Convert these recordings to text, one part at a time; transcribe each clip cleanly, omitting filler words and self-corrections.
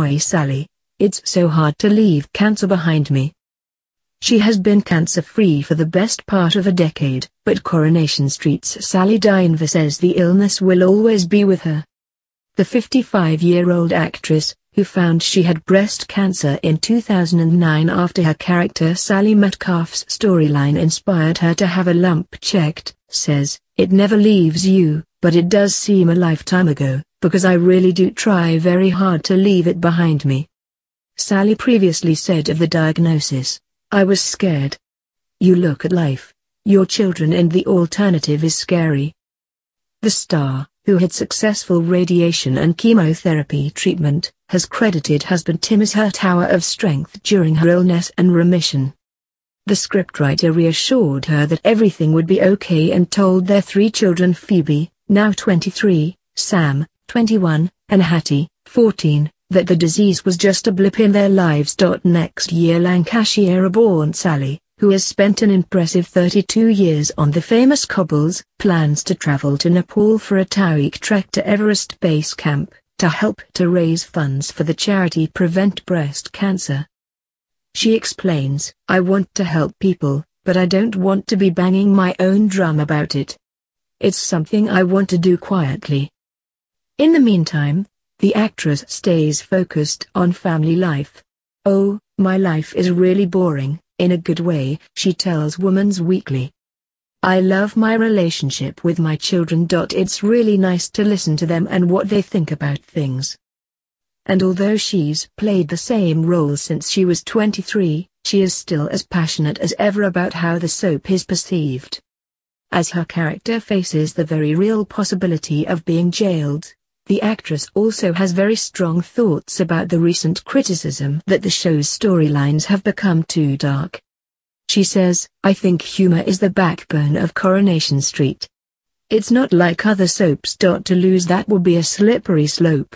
Hi Sally, it's so hard to leave cancer behind me. She has been cancer-free for the best part of a decade, but Coronation Street's Sally Dynevor says the illness will always be with her. The 55-year-old actress, who found she had breast cancer in 2009 after her character Sally Metcalf's storyline inspired her to have a lump checked, says, "It never leaves you, but it does seem a lifetime ago, because I really do try very hard to leave it behind me." Sally previously said of the diagnosis, "I was scared. You look at life, your children, and the alternative is scary." The star, who had successful radiation and chemotherapy treatment, has credited husband Tim as her tower of strength during her illness and remission. The scriptwriter reassured her that everything would be okay and told their three children Phoebe, now 23, Sam, 21, and Hattie, 14, that the disease was just a blip in their lives. Next year Lancashire-born Sally, who has spent an impressive 32 years on the famous cobbles, plans to travel to Nepal for a tariq trek to Everest base camp, to help to raise funds for the charity Prevent Breast Cancer. She explains, "I want to help people, but I don't want to be banging my own drum about it. It's something I want to do quietly." In the meantime, the actress stays focused on family life. "Oh, my life is really boring, in a good way," she tells Woman's Weekly. "I love my relationship with my children. It's really nice to listen to them and what they think about things." And although she's played the same role since she was 23, she is still as passionate as ever about how the soap is perceived. As her character faces the very real possibility of being jailed, the actress also has very strong thoughts about the recent criticism that the show's storylines have become too dark. She says, "I think humor is the backbone of Coronation Street. It's not like other soaps. To lose that would be a slippery slope.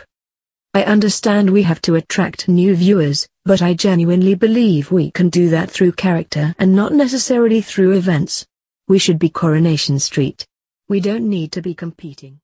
I understand we have to attract new viewers, but I genuinely believe we can do that through character and not necessarily through events. We should be Coronation Street. We don't need to be competing."